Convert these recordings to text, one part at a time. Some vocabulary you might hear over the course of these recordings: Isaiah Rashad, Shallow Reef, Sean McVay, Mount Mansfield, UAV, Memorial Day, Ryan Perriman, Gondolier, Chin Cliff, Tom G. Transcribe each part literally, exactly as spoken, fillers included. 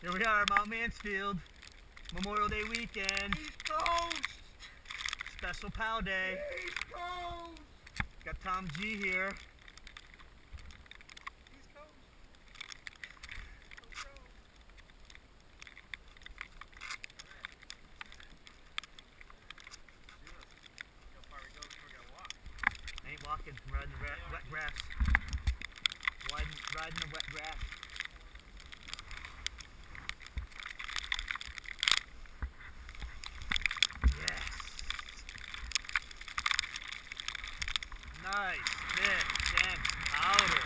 Here we are, Mount Mansfield. Memorial Day weekend. East Coast! Special Pow Day. East Coast! Got Tom G here. East Coast. Let's go. How far we go before we gotta walk? I ain't walking, I'm riding the ra wet grass. Riding, riding the wet grass. Nice, thick, dense powder.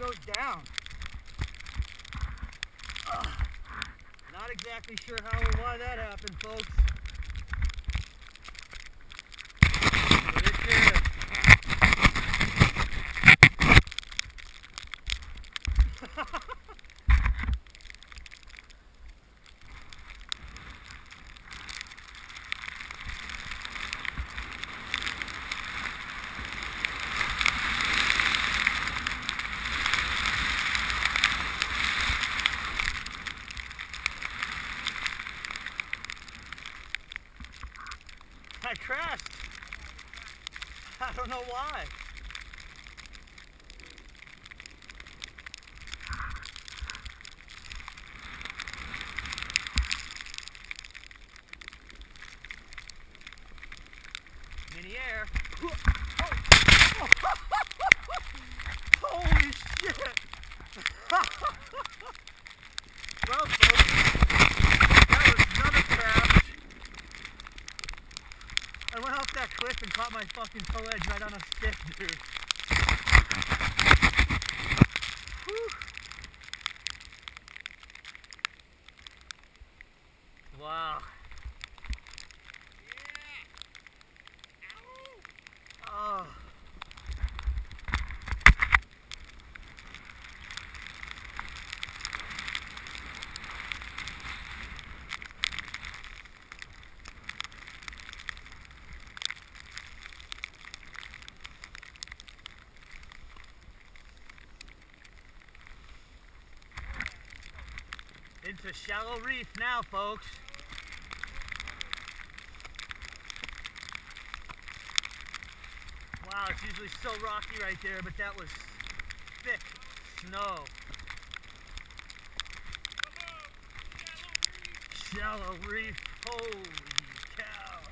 Goes down. Ugh. Not exactly sure how or why that happened, folks. But it did. I crashed. I don't know why. I'm in the air. Oh. Holy shit! Well, folks. I went off that cliff and caught my fucking toe edge right on a stick, dude. Whew. Wow. Yeah. Oh. Into Shallow Reef now, folks. Wow, it's usually so rocky right there, but that was thick snow. Shallow Reef, holy cow.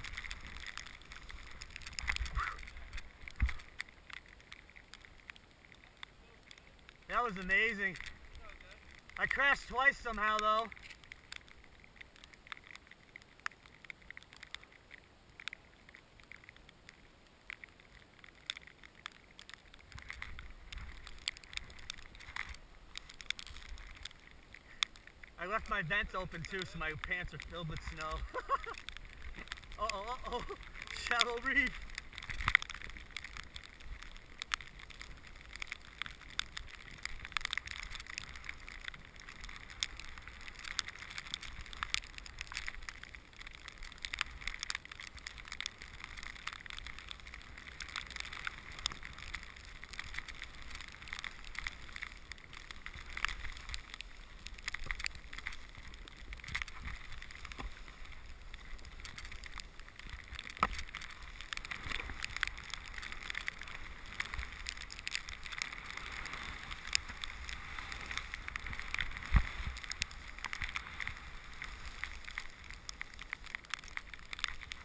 That was amazing. I crashed twice somehow, though. I left my vents open, too, so my pants are filled with snow. Uh-oh, uh-oh. Shallow Reef.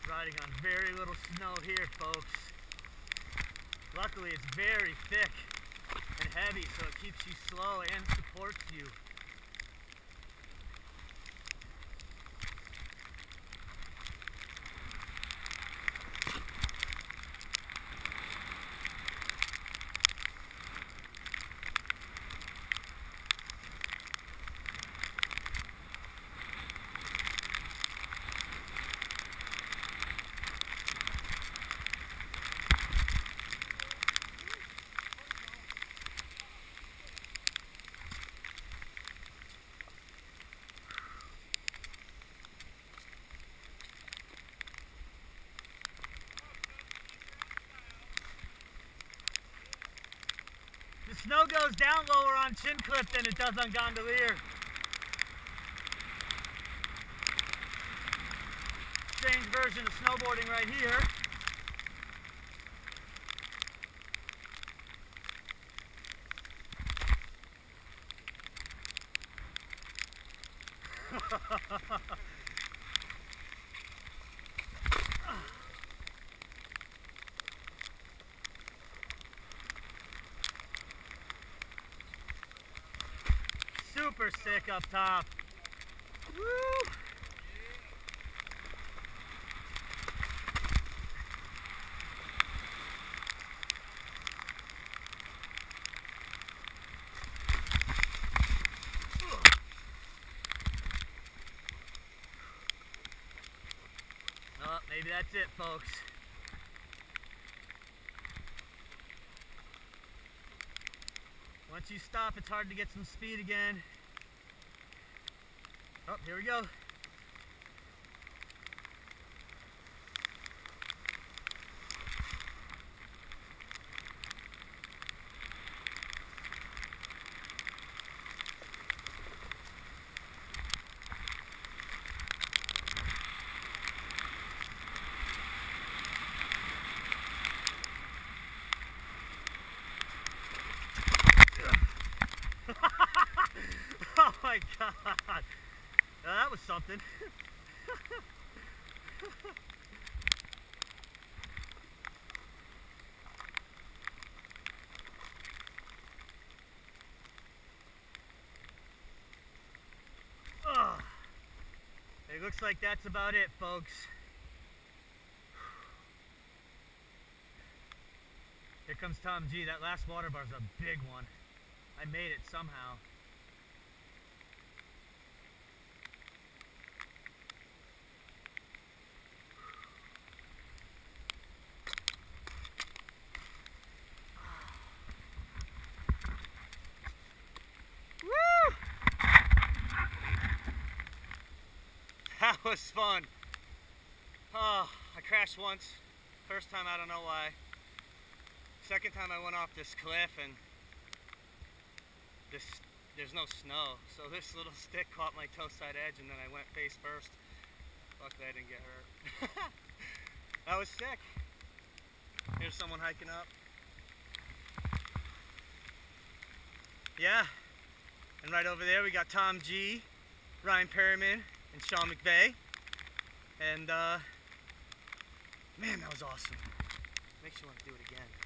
Riding on very little snow here, folks. Luckily, it's very thick and heavy, so it keeps you slow and supports you. snow goes down lower on Chin Cliff than it does on Gondolier. Strange version of snowboarding right here. Super sick up top. Woo! Well, maybe that's it, folks. Once you stop, it's hard to get some speed again. Oh, here we go. Oh my God. Now that was something. Oh, it looks like that's about it, folks. Here comes Tom G. That last water bar's a big one. I made it somehow. That was fun. Oh, I crashed once. First time, I don't know why. Second time, I went off this cliff and this there's no snow. So this little stick caught my toe side edge and then I went face first. Luckily, I didn't get hurt. That was sick. Here's someone hiking up. Yeah. And right over there, we got Tom G, Ryan Perriman, and Sean McVay, and uh, man, that was awesome. Makes you want to do it again.